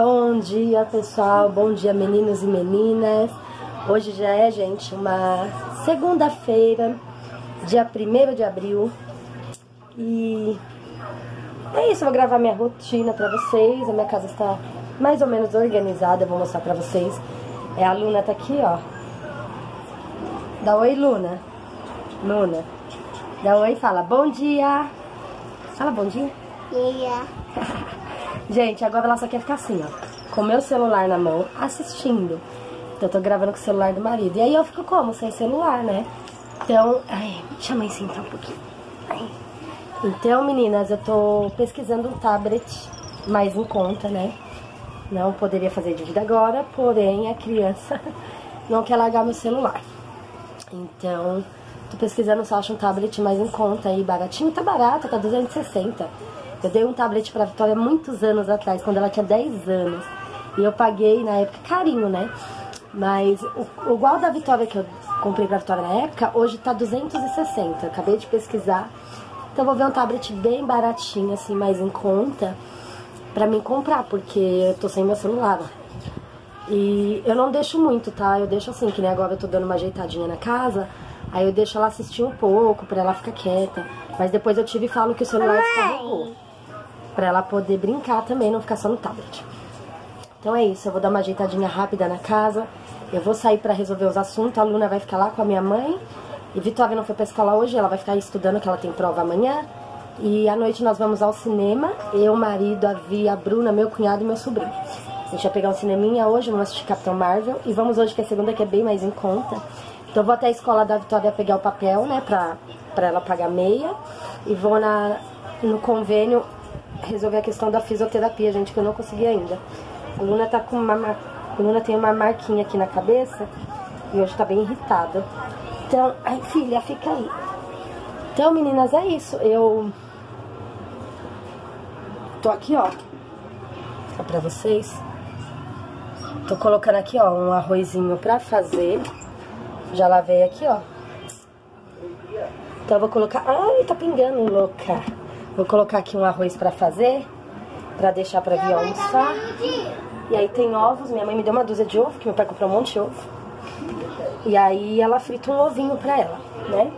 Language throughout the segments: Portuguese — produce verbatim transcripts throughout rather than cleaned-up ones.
Bom dia, pessoal, bom dia, meninos e meninas. Hoje já é, gente, uma segunda-feira, dia primeiro de abril. E é isso, eu vou gravar minha rotina pra vocês. A minha casa está mais ou menos organizada, eu vou mostrar pra vocês. É, a Luna tá aqui, ó. Dá oi, Luna. Luna, dá oi e fala bom dia. Fala bom dia. Yeah. Gente, agora ela só quer ficar assim, ó, com o meu celular na mão, assistindo. Então eu tô gravando com o celular do marido. E aí eu fico como? Sem celular, né? Então, ai, chama isso então um pouquinho. Ai. Então, meninas, eu tô pesquisando um tablet mais em conta, né? Não poderia fazer dívida agora, porém a criança não quer largar meu celular. Então, tô pesquisando se eu acho um tablet mais em conta aí, baratinho. Tá barato, tá duzentos e sessenta. Eu dei um tablet pra Vitória muitos anos atrás, quando ela tinha dez anos. E eu paguei, na época, carinho, né? Mas o, o igual da Vitória que eu comprei pra Vitória na época, hoje tá duzentos e sessenta. Eu acabei de pesquisar. Então vou ver um tablet bem baratinho, assim, mais em conta, pra mim comprar, porque eu tô sem meu celular. E eu não deixo muito, tá? Eu deixo assim, que nem agora eu tô dando uma ajeitadinha na casa. Aí eu deixo ela assistir um pouco, pra ela ficar quieta. Mas depois eu tiro e falo que o celular descarregou, pra ela poder brincar também, não ficar só no tablet. Então é isso, eu vou dar uma ajeitadinha rápida na casa. Eu vou sair pra resolver os assuntos. A Luna vai ficar lá com a minha mãe. E Vitória não foi pra escola hoje, ela vai ficar estudando, que ela tem prova amanhã. E à noite nós vamos ao cinema. Eu, o marido, a Vi, a Bruna, meu cunhado e meu sobrinho. A gente vai pegar um cineminha hoje, vamos assistir Capitão Marvel. E vamos hoje, que é segunda, que é bem mais em conta. Então eu vou até a escola da Vitória pegar o papel, né, pra, pra ela pagar meia. E vou na, no convênio resolver a questão da fisioterapia, gente, que eu não consegui ainda. A Luna tá com uma mar... a Luna tem uma marquinha aqui na cabeça e hoje tá bem irritada. Então, ai, filha, fica aí. Então, meninas, é isso. Eu tô aqui, ó, é pra vocês. Tô colocando aqui, ó, um arrozinho pra fazer. Já lavei aqui, ó. Então eu vou colocar... Ai, tá pingando, louca. Vou colocar aqui um arroz pra fazer, pra deixar pra vir almoçar. E aí tem ovos, minha mãe me deu uma dúzia de ovo, que meu pai comprou um monte de ovo. E aí ela frita um ovinho pra ela, né?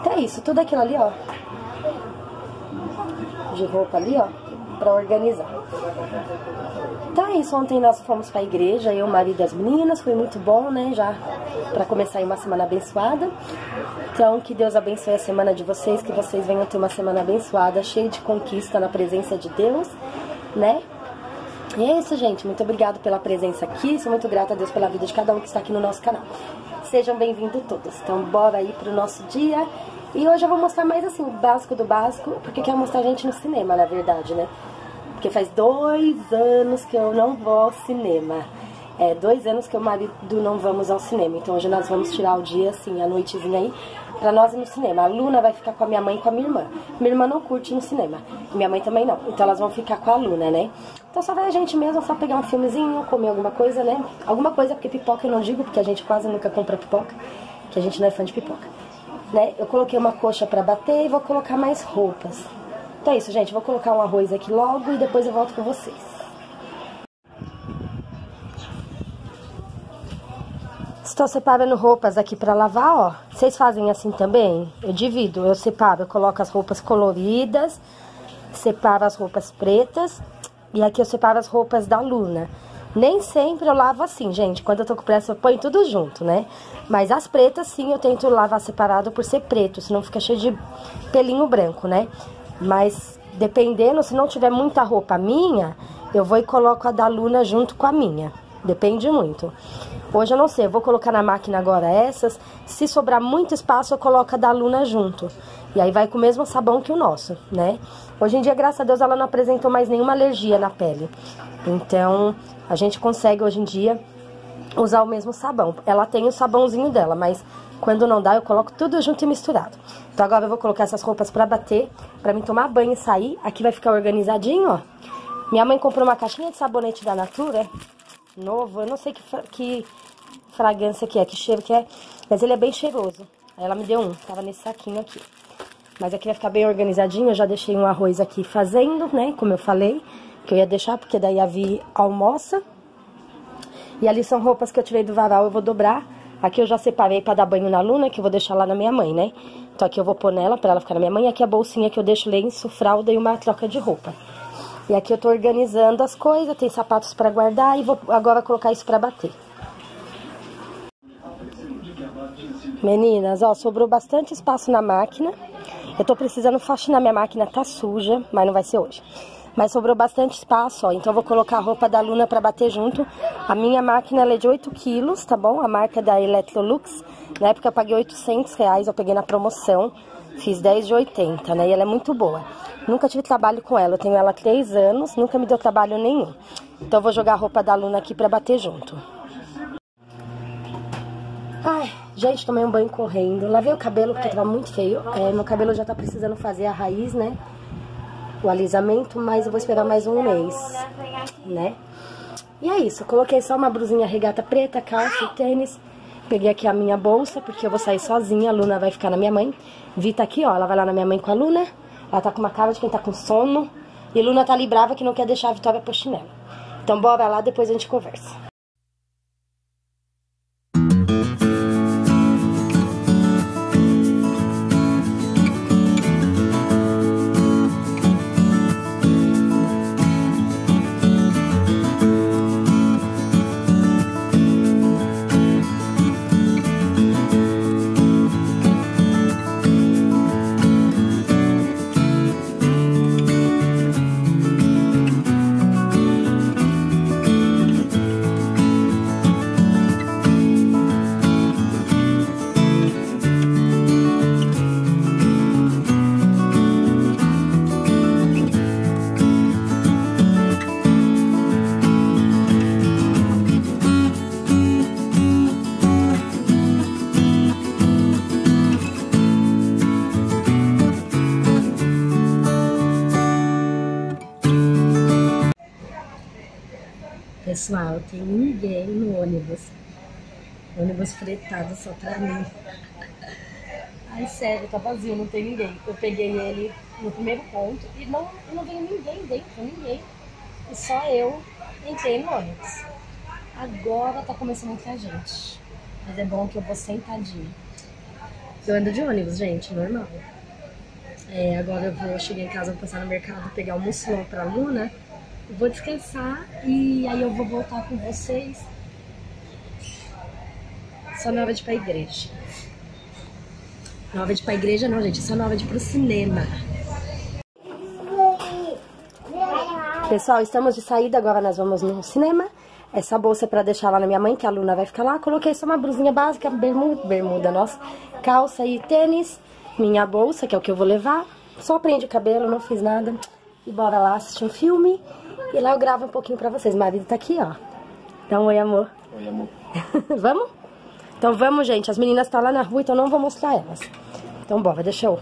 Então é isso, tudo aquilo ali, ó, de roupa ali, ó, pra organizar. Então é isso, ontem nós fomos pra igreja, eu, o marido e as meninas, foi muito bom, né, já pra começar aí uma semana abençoada. Então que Deus abençoe a semana de vocês, que vocês venham ter uma semana abençoada, cheia de conquista na presença de Deus, né? E é isso, gente, muito obrigado pela presença aqui, sou muito grata a Deus pela vida de cada um que está aqui no nosso canal. Sejam bem-vindos todos, então bora aí pro nosso dia. E hoje eu vou mostrar mais assim, o básico do básico, porque quero mostrar a gente no cinema, na verdade, né? Porque faz dois anos que eu não vou ao cinema. É, dois anos que eu e o marido não vamos ao cinema. Então hoje nós vamos tirar o dia, assim, a noitezinha aí, pra nós ir no cinema. A Luna vai ficar com a minha mãe e com a minha irmã. Minha irmã não curte ir no cinema. Minha mãe também não. Então elas vão ficar com a Luna, né? Então só vai a gente mesmo, só pegar um filmezinho, comer alguma coisa, né? Alguma coisa, porque pipoca eu não digo, porque a gente quase nunca compra pipoca. Que a gente não é fã de pipoca. Né? Eu coloquei uma coxa pra bater e vou colocar mais roupas. Então é isso, gente. Vou colocar um arroz aqui logo e depois eu volto com vocês. Estou separando roupas aqui pra lavar, ó. Vocês fazem assim também? Eu divido, eu separo, eu coloco as roupas coloridas, separo as roupas pretas e aqui eu separo as roupas da Luna. Nem sempre eu lavo assim, gente. Quando eu tô com pressa, eu ponho tudo junto, né? Mas as pretas, sim, eu tento lavar separado por ser preto, senão fica cheio de pelinho branco, né? Mas dependendo, se não tiver muita roupa minha, eu vou e coloco a da Luna junto com a minha. Depende muito. Hoje eu não sei, eu vou colocar na máquina agora essas. Se sobrar muito espaço, eu coloco a da Luna junto. E aí vai com o mesmo sabão que o nosso, né? Hoje em dia, graças a Deus, ela não apresentou mais nenhuma alergia na pele. Então, a gente consegue hoje em dia usar o mesmo sabão. Ela tem o sabãozinho dela, mas quando não dá, eu coloco tudo junto e misturado. Então agora eu vou colocar essas roupas pra bater, pra mim tomar banho e sair. Aqui vai ficar organizadinho, ó. Minha mãe comprou uma caixinha de sabonete da Natura, novo, eu não sei que, que fragrância que é, que cheiro que é, mas ele é bem cheiroso. Aí ela me deu um, tava nesse saquinho aqui. Mas aqui vai ficar bem organizadinho, eu já deixei um arroz aqui fazendo, né, como eu falei. que eu ia deixar, porque daí a Vi almoça. E ali são roupas que eu tirei do varal, eu vou dobrar. Aqui eu já separei pra dar banho na Luna, que eu vou deixar lá na minha mãe, né? Então aqui eu vou pôr nela, pra ela ficar na minha mãe. E aqui a bolsinha que eu deixo lenço, fralda e uma troca de roupa. E aqui eu tô organizando as coisas, tem sapatos pra guardar e vou agora colocar isso pra bater. Meninas, ó, sobrou bastante espaço na máquina. Eu tô precisando faxinar, minha máquina tá suja, mas não vai ser hoje. Mas sobrou bastante espaço, ó, então eu vou colocar a roupa da Luna pra bater junto. A minha máquina, ela é de oito quilos, tá bom? A marca da Electrolux. Na época eu paguei oitocentos reais, eu peguei na promoção. Fiz dez de oitenta, né? E ela é muito boa. Nunca tive trabalho com ela, eu tenho ela há três anos, nunca me deu trabalho nenhum. Então eu vou jogar a roupa da Luna aqui pra bater junto. Ai, gente, tomei um banho correndo. Lavei o cabelo porque tava muito feio. É, meu cabelo já tá precisando fazer a raiz, né? O alisamento, mas eu vou esperar mais um mês, né? E é isso, eu coloquei só uma blusinha regata preta, calça e tênis. Peguei aqui a minha bolsa, porque eu vou sair sozinha, a Luna vai ficar na minha mãe. Vi tá aqui, ó, ela vai lá na minha mãe com a Luna. Ela tá com uma cara de quem tá com sono. E Luna tá ali brava que não quer deixar a Vitória pôr chinelo. Então bora lá, depois a gente conversa. Pessoal, tem ninguém no ônibus. Ônibus fretado só pra mim. Ai, sério, tá vazio, não tem ninguém. Eu peguei ele no primeiro ponto e não, não veio ninguém dentro, ninguém. E só eu entrei no ônibus. Agora tá começando muita gente. Mas é bom que eu vou sentadinha. Eu ando de ônibus, gente, normal. É, agora eu vou chegar em casa, vou passar no mercado, pegar o mochilão pra Luna. Vou descansar e aí eu vou voltar com vocês só na hora de ir pra igreja. Na hora de ir pra igreja não, gente, só na hora de ir pro cinema. Pessoal, estamos de saída, agora nós vamos no cinema. Essa bolsa é pra deixar lá na minha mãe, que a Luna vai ficar lá. Coloquei só uma blusinha básica, bermuda, bermuda nossa, calça e tênis. Minha bolsa, que é o que eu vou levar. Só prendi o cabelo, não fiz nada. E bora lá assistir um filme. E lá eu gravo um pouquinho pra vocês. Marido tá aqui, ó. Então, oi, amor. Oi, amor. Vamos? Então, vamos, gente. As meninas estão lá na rua, então não vou mostrar elas. Então, bora. Deixa eu...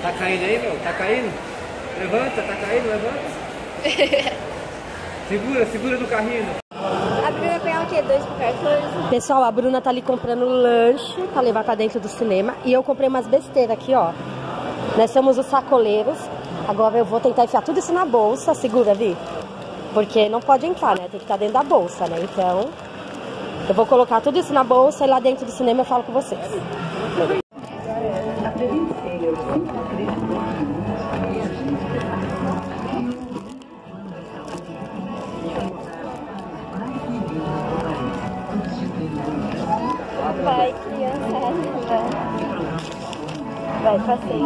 Tá caindo aí, meu? Tá caindo? Levanta, tá caindo, levanta. Segura, segura no carrinho. A Bruna vai pegar o quê? Dois por cartões? Pessoal, a Bruna tá ali comprando lanche pra levar pra dentro do cinema. E eu comprei umas besteiras aqui, ó. Nós somos os sacoleiros. Agora eu vou tentar enfiar tudo isso na bolsa. Segura, Vi. Porque não pode entrar, né? Tem que estar dentro da bolsa, né? Então, eu vou colocar tudo isso na bolsa e lá dentro do cinema eu falo com vocês. Vai, criança. Vai, passei.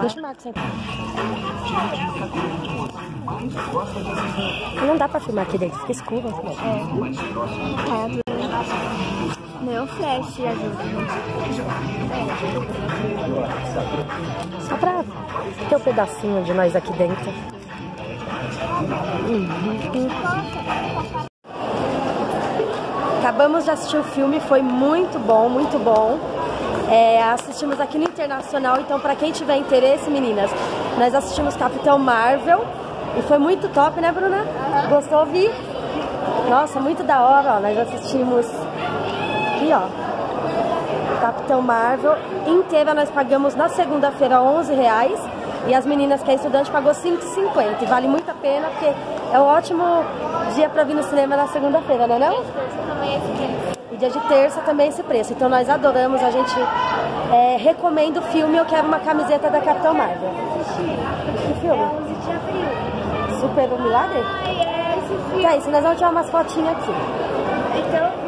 Deixa o Marcos entrar. Não dá pra filmar aqui dentro, fica escuro. É. É. Meu flash ajuda. É. Só pra ter um pedacinho de nós aqui dentro. Uhum. Acabamos de assistir o filme, foi muito bom, muito bom. É, assistimos aqui no Internacional, então pra quem tiver interesse, meninas, nós assistimos Capitão Marvel e foi muito top, né, Bruna? Uhum. Gostou de ouvir? Nossa, muito da hora, ó, nós assistimos aqui, ó, Capitão Marvel inteira, nós pagamos na segunda-feira onze reais e as meninas que é estudante pagou cinco e cinquenta, e vale muito a pena porque é um ótimo dia pra vir no cinema na segunda-feira, não é não? E dia de terça também é esse preço, então nós adoramos, a gente é, recomenda o filme. Eu quero uma camiseta da Capitão Marvel. Que filme? Super O Milagre? Tá, isso, nós vamos tirar umas fotinhas aqui. Então...